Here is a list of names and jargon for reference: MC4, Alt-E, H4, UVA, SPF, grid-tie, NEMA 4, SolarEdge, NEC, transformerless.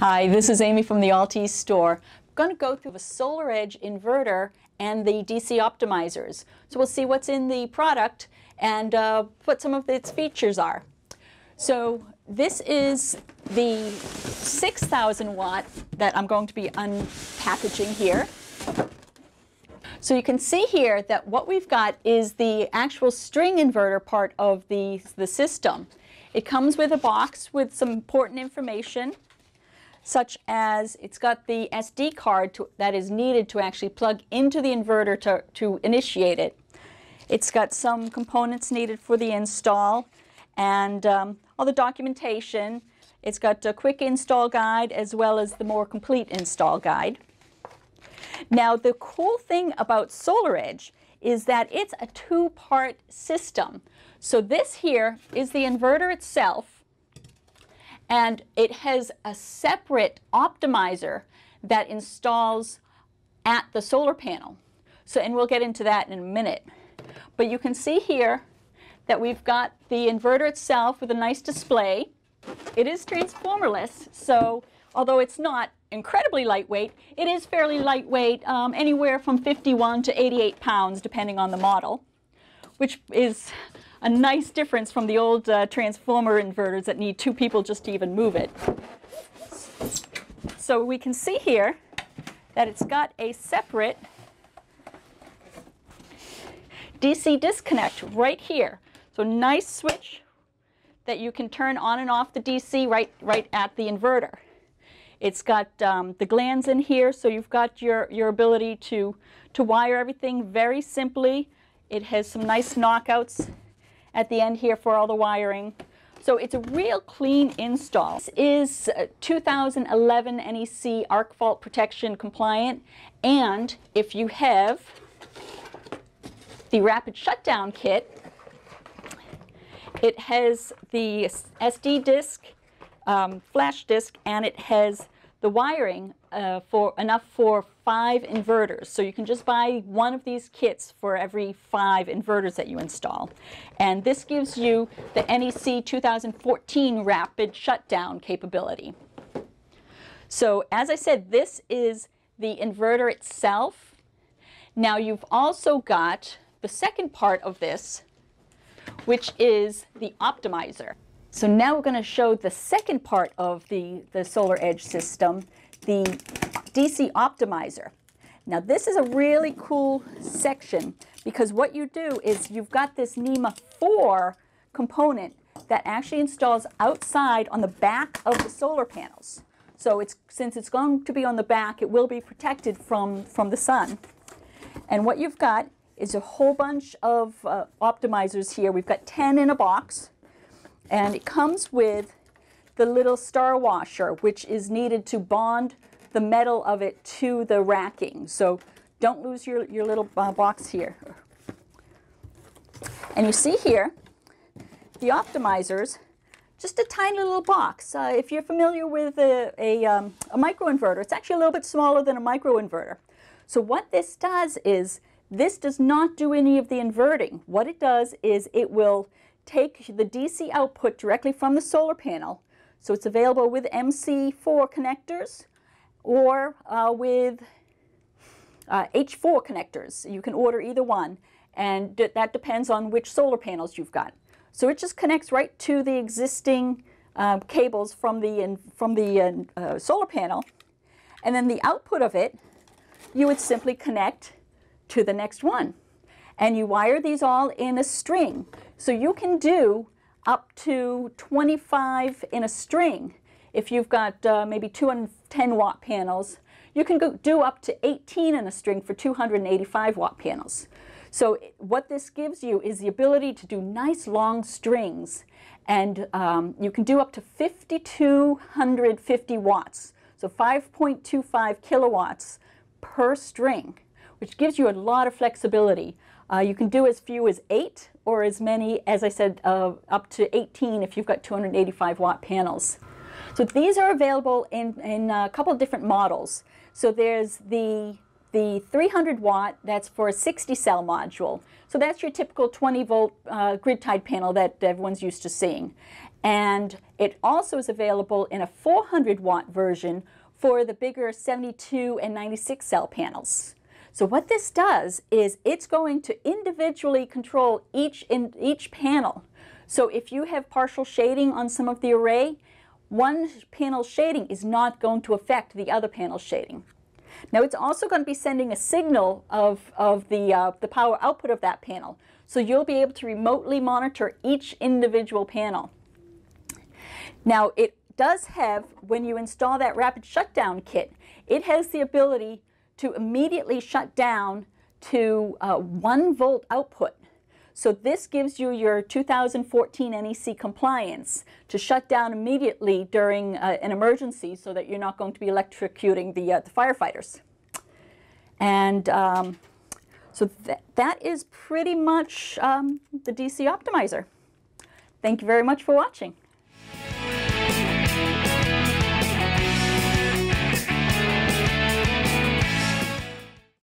Hi, this is Amy from the Alt-E store. I'm going to go through the SolarEdge inverter and the DC optimizers. So we'll see what's in the product and what some of its features are. So this is the 6,000 watt that I'm going to be unpackaging here. So you can see here that what we've got is the actual string inverter part of the system. It comes with a box with some important information, such as it's got the SD card that is needed to actually plug into the inverter to initiate it. It's got some components needed for the install and all the documentation. It's got a quick install guide as well as the more complete install guide. Now the cool thing about SolarEdge is that it's a two-part system. So this here is the inverter itself, and it has a separate optimizer that installs at the solar panel. So, and we'll get into that in a minute. But you can see here that we've got the inverter itself with a nice display. It is transformerless, so although it's not incredibly lightweight, it is fairly lightweight, anywhere from 51 to 88 pounds depending on the model, which is a nice difference from the old transformer inverters that need two people just to even move it. So we can see here that it's got a separate DC disconnect right here. So nice switch that you can turn on and off the DC right at the inverter. It's got the glands in here, so you've got your ability to wire everything very simply. It has some nice knockouts at the end here for all the wiring. So it's a real clean install. This is 2011 NEC arc fault protection compliant, and if you have the rapid shutdown kit, it has the SD disk, flash disk, and it has the wiring for enough for 5 inverters. So you can just buy one of these kits for every 5 inverters that you install. And this gives you the NEC 2014 rapid shutdown capability. So as I said, this is the inverter itself. Now you've also got the second part of this, which is the optimizer. So now we're going to show the second part of the SolarEdge system, the DC optimizer. Now this is a really cool section because what you do is you've got this NEMA 4 component that actually installs outside on the back of the solar panels. So it's, since it's going to be on the back, it will be protected from the sun. And what you've got is a whole bunch of optimizers here. We've got 10 in a box. And it comes with the little star washer, which is needed to bond the metal of it to the racking. So don't lose your little box here. And you see here, the optimizers, just a tiny little box. If you're familiar with a microinverter, it's actually a little bit smaller than a microinverter. So what this does is, this does not do any of the inverting. What it does is it will take the DC output directly from the solar panel. So it's available with MC4 connectors or with H4 connectors. You can order either one, and that depends on which solar panels you've got. So it just connects right to the existing cables from the solar panel, and then the output of it you would simply connect to the next one. And you wire these all in a string. So you can do up to 25 in a string. If you've got maybe 210 watt panels, you can do up to 18 in a string for 285 watt panels. So what this gives you is the ability to do nice long strings, and you can do up to 5,250 watts, so 5.25 kilowatts per string, which gives you a lot of flexibility. You can do as few as 8 or as many, as I said, up to 18 if you've got 285 watt panels. So these are available in a couple of different models. So there's the 300 watt, that's for a 60 cell module. So that's your typical 20 volt grid tied panel that everyone's used to seeing. And it also is available in a 400 watt version for the bigger 72 and 96 cell panels. So what this does is it's going to individually control each panel. So if you have partial shading on some of the array, one panel shading is not going to affect the other panel shading. Now it's also going to be sending a signal of the power output of that panel. So you'll be able to remotely monitor each individual panel. Now it does have, when you install that rapid shutdown kit, it has the ability to immediately shut down to 1 volt output. So this gives you your 2014 NEC compliance to shut down immediately during an emergency so that you're not going to be electrocuting the firefighters. And so that is pretty much the DC optimizer. Thank you very much for watching.